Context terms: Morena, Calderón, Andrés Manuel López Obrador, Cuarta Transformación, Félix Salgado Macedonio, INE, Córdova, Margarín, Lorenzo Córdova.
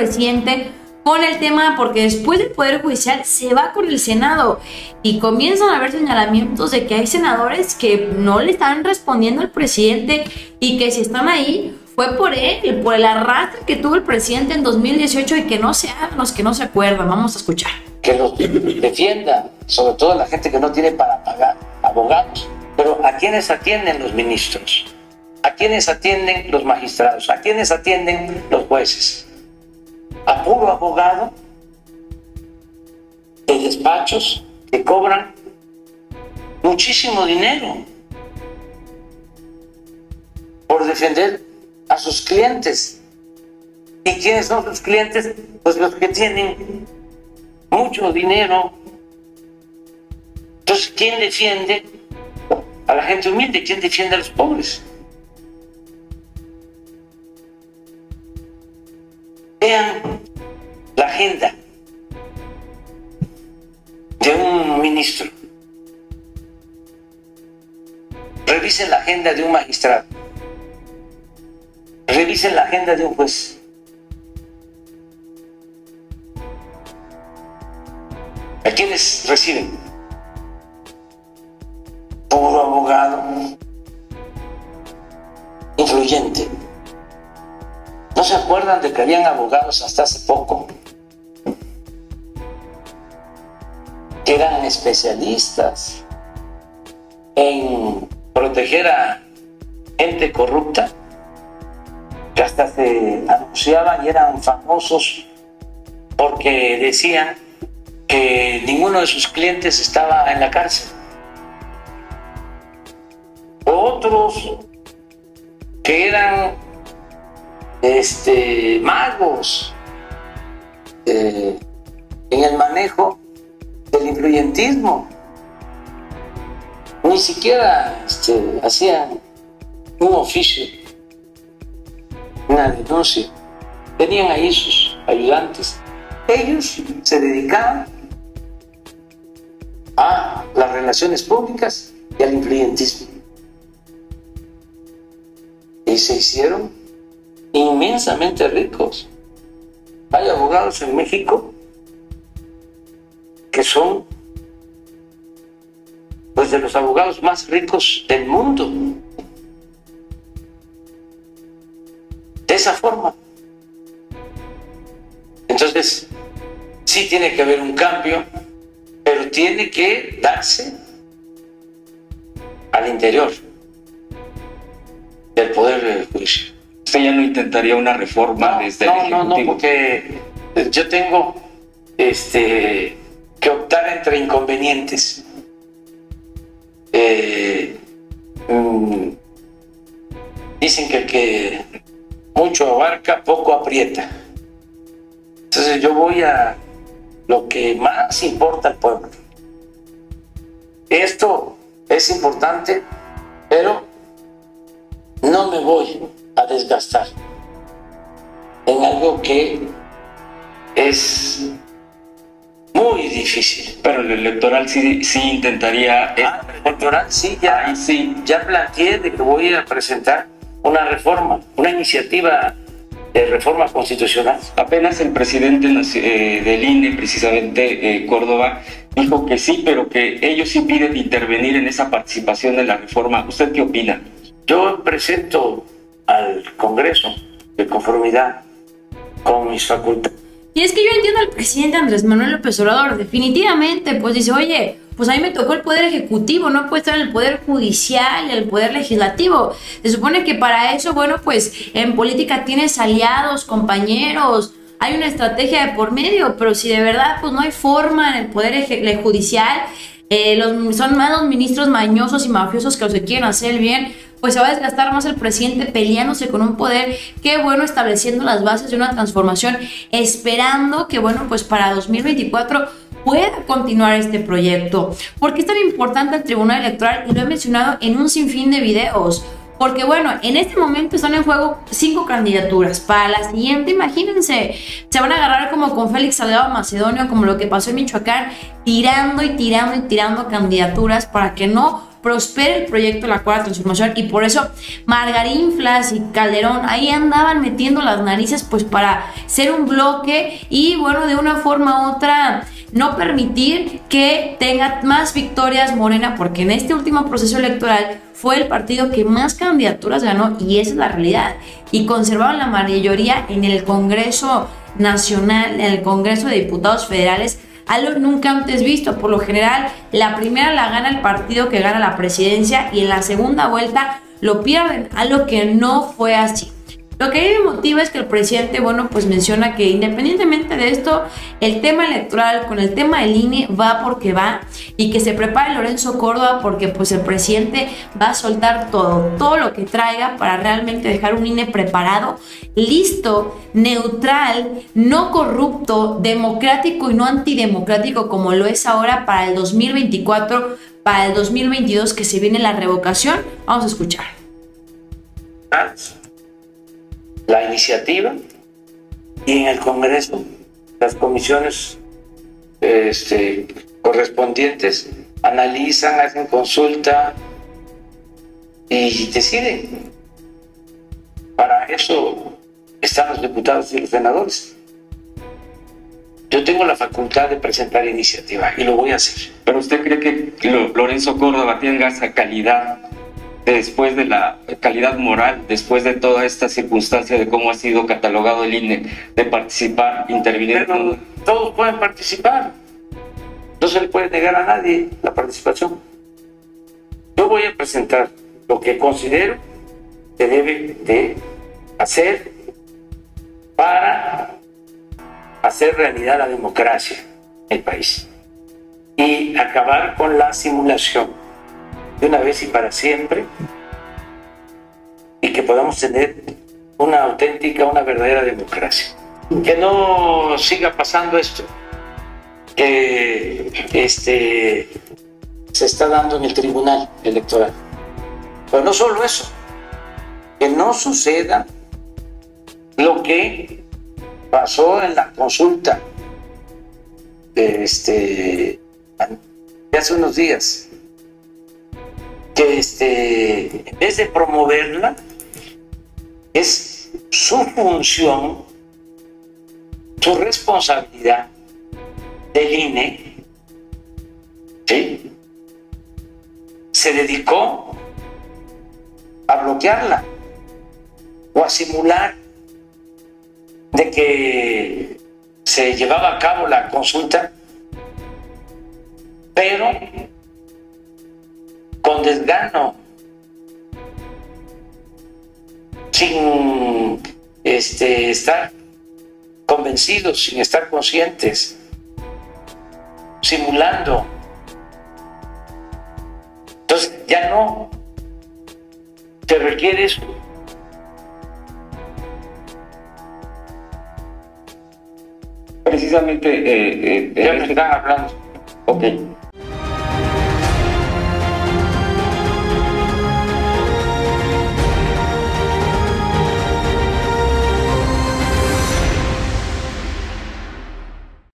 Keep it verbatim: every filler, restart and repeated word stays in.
reciente con el tema, porque después del Poder Judicial se va con el Senado y comienzan a haber señalamientos de que hay senadores que no le están respondiendo al presidente y que si están ahí fue por él, por el arrastre que tuvo el presidente en dos mil dieciocho y que no se hagan los que no se acuerdan. Vamos a escuchar. Que los defiendan, sobre todo la gente que no tiene para pagar abogados. Pero ¿a quiénes atienden los ministros? ¿A quiénes atienden los magistrados? ¿A quiénes atienden los jueces? A puro abogado de despachos que cobran muchísimo dinero por defender a sus clientes. ¿Y quiénes son sus clientes? Pues los que tienen mucho dinero. Entonces, ¿quién defiende a la gente humilde? ¿Quién defiende a los pobres? Vean la agenda de un ministro. Revisen la agenda de un magistrado. Revisen la agenda de un juez. ¿A quiénes reciben? Puro abogado influyente. ¿No se acuerdan de que habían abogados hasta hace poco que eran especialistas en proteger a gente corrupta, que hasta se anunciaban y eran famosos porque decían que ninguno de sus clientes estaba en la cárcel? Otros que eran Este, magos eh, en el manejo del influyentismo, ni siquiera este, hacían un oficio, una denuncia, tenían ahí sus ayudantes. Ellos se dedicaban a las relaciones públicas y al influyentismo, y se hicieron inmensamente ricos. Hay abogados en México que son pues de los abogados más ricos del mundo. De esa forma. Entonces, sí tiene que haber un cambio, pero tiene que darse al interior del Poder Judicial. ¿Usted ya no intentaría una reforma no, desde no, el Ejecutivo? No, no, porque yo tengo este, que optar entre inconvenientes. Eh, mmm, dicen que el que mucho abarca, poco aprieta. Entonces yo voy a lo que más importa al pueblo. Esto es importante, pero no me voy a desgastar en algo que es muy difícil. Pero el electoral sí, sí intentaría. Ah, el electoral sí, ya, ahí sí, ya planteé de que voy a presentar una reforma, una iniciativa de reforma constitucional. Apenas el presidente eh, del I N E, precisamente eh, Córdova, dijo que sí, pero que ellos sí piden intervenir en esa participación de la reforma. ¿Usted qué opina? Yo presento al Congreso de conformidad con mis facultades. Y es que yo entiendo al presidente Andrés Manuel López Obrador, definitivamente, pues dice, oye, pues a mí me tocó el Poder Ejecutivo, no puede estar en el Poder Judicial y el Poder Legislativo. Se supone que para eso, bueno, pues en política tienes aliados, compañeros, hay una estrategia de por medio, pero si de verdad pues no hay forma en el Poder Judicial, eh, los, son más los ministros mañosos y mafiosos que los que quieren hacer el bien, pues se va a desgastar más el presidente peleándose con un poder que, bueno, estableciendo las bases de una transformación, esperando que, bueno, pues para dos mil veinticuatro pueda continuar este proyecto. ¿Por qué es tan importante el Tribunal Electoral? Y lo he mencionado en un sinfín de videos. Porque bueno, en este momento están en juego cinco candidaturas. Para la siguiente, imagínense, se van a agarrar como con Félix Salgado Macedonio, como lo que pasó en Michoacán, tirando y tirando y tirando candidaturas para que no prospere el proyecto de la Cuarta Transformación. Y por eso Margarín, Flas y Calderón ahí andaban metiendo las narices pues para ser un bloque y bueno, de una forma u otra no permitir que tenga más victorias Morena, porque en este último proceso electoral fue el partido que más candidaturas ganó y esa es la realidad. Y conservaron la mayoría en el Congreso Nacional, en el Congreso de Diputados Federales, algo nunca antes visto. Por lo general, la primera la gana el partido que gana la presidencia y en la segunda vuelta lo pierden, algo que no fue así. Lo que a mí me motiva es que el presidente, bueno, pues menciona que independientemente de esto, el tema electoral con el tema del I N E va porque va, y que se prepare Lorenzo Córdova porque pues el presidente va a soltar todo, todo lo que traiga para realmente dejar un I N E preparado, listo, neutral, no corrupto, democrático y no antidemocrático como lo es ahora para el dos mil veinticuatro, para el dos mil veintidós que se viene la revocación. Vamos a escuchar. La iniciativa y en el Congreso las comisiones este, correspondientes analizan, hacen consulta y deciden. Para eso están los diputados y los senadores. Yo tengo la facultad de presentar iniciativa y lo voy a hacer. ¿Pero usted cree que Lorenzo Córdova tenga esa calidad, después de la calidad moral, después de toda esta circunstancia de cómo ha sido catalogado el I N E, de participar, intervenir? Pero todos pueden participar, no se le puede negar a nadie la participación. Yo voy a presentar lo que considero que debe de hacer para hacer realidad la democracia en el país y acabar con la simulación de una vez y para siempre, y que podamos tener una auténtica, una verdadera democracia. Que no siga pasando esto que este, se está dando en el Tribunal Electoral. Pero no solo eso, que no suceda lo que pasó en la consulta de, este, de hace unos días. Este, en vez de promoverla, es su función, su responsabilidad del I N E, ¿sí? Se dedicó a bloquearla o a simular de que se llevaba a cabo la consulta, pero con desgano, sin este, estar convencidos, sin estar conscientes, simulando. Entonces ya no se requiere eso. Precisamente eh, eh, ya nos están hablando. Okay.